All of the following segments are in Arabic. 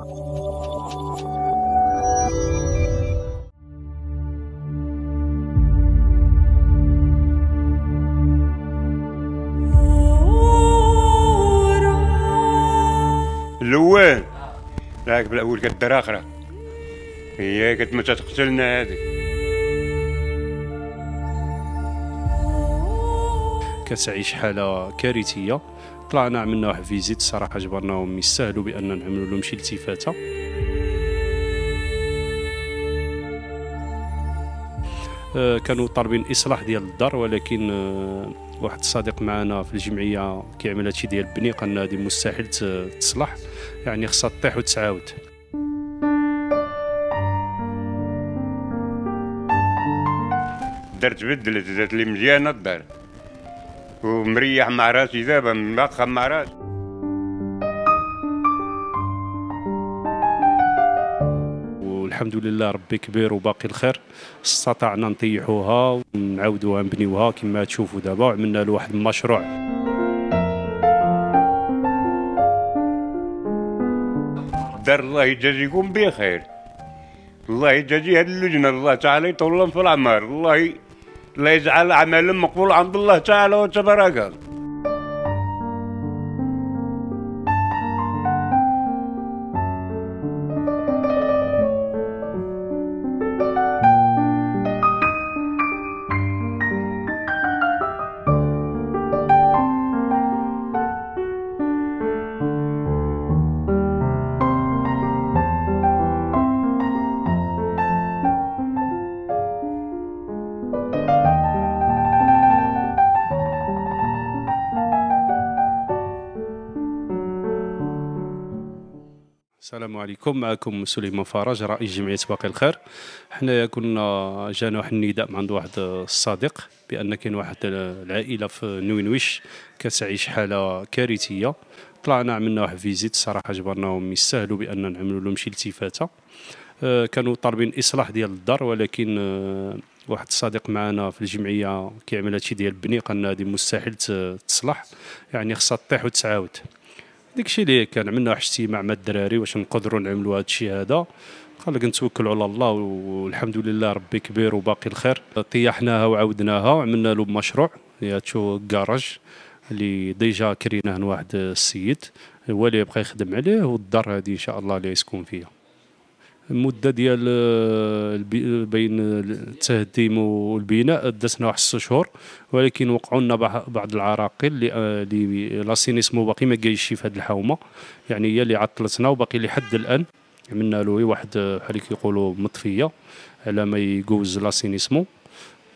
الاول راكب الاول كدار اخرى هي كتمتى تقتلنا هذيك كتعيش حاله كارثيه. طلعنا عملنا واحد فيزيت الصراحه جبرناهم يستاهلوا بان نعملوا لهم شي التفاته. كانوا طالبين اصلاح ديال الدار، ولكن واحد الصديق معنا في الجمعيه كيعمل هادشي ديال البني قال لنا هادي مستحيل تصلح، يعني خصها تطيح وتتعاود. الدار تبدلت، دات لي مزيانه الدار ومريح مع راسي دابا، مبقى مع راسي. والحمد لله ربي كبير وباقي الخير، استطعنا نطيحوها ونعاودوها نبنيوها كما تشوفوا دابا، وعملنا له واحد المشروع. دار الله يجازيكم بخير، الله يجازي هاد اللجنه، الله تعالى يطول لهم في العمر، الله يجعل عملا مقبول عند الله تعالى وتبارك. السلام عليكم، معكم سليمان فرج رئيس جمعية باقي الخير. حنايا كنا جانا واحد النداء من عند واحد الصديق بأن كاين واحد العائلة في نوينويش كتعيش حالة كارثية. طلعنا عملنا واحد فيزيت الصراحة جبرناهم يستاهلوا بأن نعملوا لهم شي التفاتة. كانوا طالبين إصلاح ديال الدار، ولكن واحد الصديق معنا في الجمعية كيعمل هادشي ديال البني قال لنا هادي مستحيل تصلح، يعني خصها تطيح وتتعاود. داكشي اللي كان عملنا واحد اجتماع مع الدراري واش نقدروا نعملوا هادشي هذا. قال لك نتوكلوا على الله والحمد لله ربي كبير وباقي الخير. طيحناها وعاودناها وعملنا له مشروع، هادشو كراج اللي ديجا كريناه لواحد السيد هو اللي يبقى يخدم عليه، والدار هذه ان شاء الله اللي يسكن فيها. المده ديال بين التهديم والبناء داتنا واحد 6 شهور، ولكن وقعوا لنا بعض العراقيل اللي لاسينيسمو باقي ما جايش في هذه الحومه، يعني هي اللي عطلتنا وباقي لحد الان. عملنا له واحد بحال كيقولوا مطفيه على ما يجوز لاسينيسمو،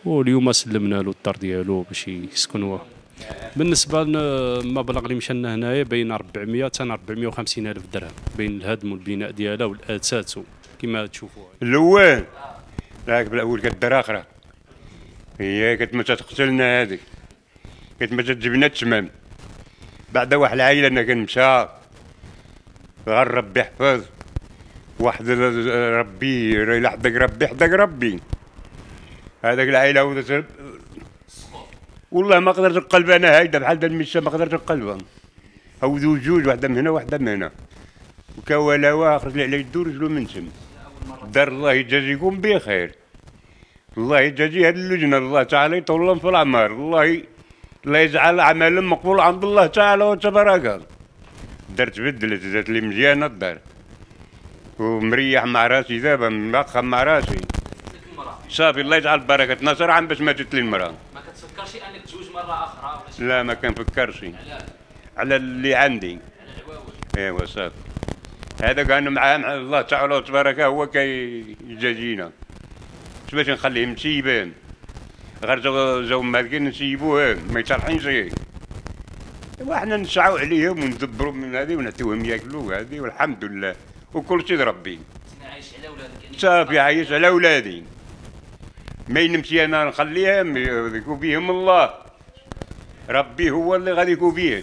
واليوم سلمنا له الدار ديالو باش يسكنوه. بالنسبه للمبلغ اللي مشانا هنايا بين 400 حتى 450 الف درهم بين الهدم والبناء ديالها والاساس كما تشوفوا. الاول راكب الاول كدار اخرى هي كتمتى تقتلنا هذيك، كتمتى تجبنا التمام. بعد واحد العائله انا كنمشى غير ربي يحفظ، واحد ربي الى حداك ربي حداك ربي هذاك العائله ودات. والله ما قدرت نقلب انا هايده بحال هاد المشة، ما قدرت نقلبها، هودو جوج واحده من هنا واحده من هنا وكولاوه خرج لي على يدو رجلو من تم. دار الله يجازيكم بخير، الله يجازي هاد اللجنه، الله تعالى يطول لهم في العمر، الله يجعل عملا مقبول عند الله تعالى وتبارك. الدار تبدلت، دات لي مزيانه الدار ومريح مع راسي دابا، مبقى مع راسي صافي. الله يجعل بركه نصر عام باش ما جات لي المراه. ما كتفكرش انك تزوج مره اخرى ولا؟ لا ما كنفكرش، على اللي عندي، على العواود. ايوا صافي، هذا كان مع الله تعالى تبارك هو كيجازينا. باش نخليه مسيبان غير زو مالكين نسيبوه ما يترحينش، ايوا حنا نسعوا عليهم وندبروا من هذه ونعطيوهم ياكلوا هذه والحمد لله وكل شيء لربي. انا عايش على ولادك صافي، عايش على ولادي، ما ينمشي انا نخليهم يكون فيهم الله، ربي هو اللي غادي يكون فيهم.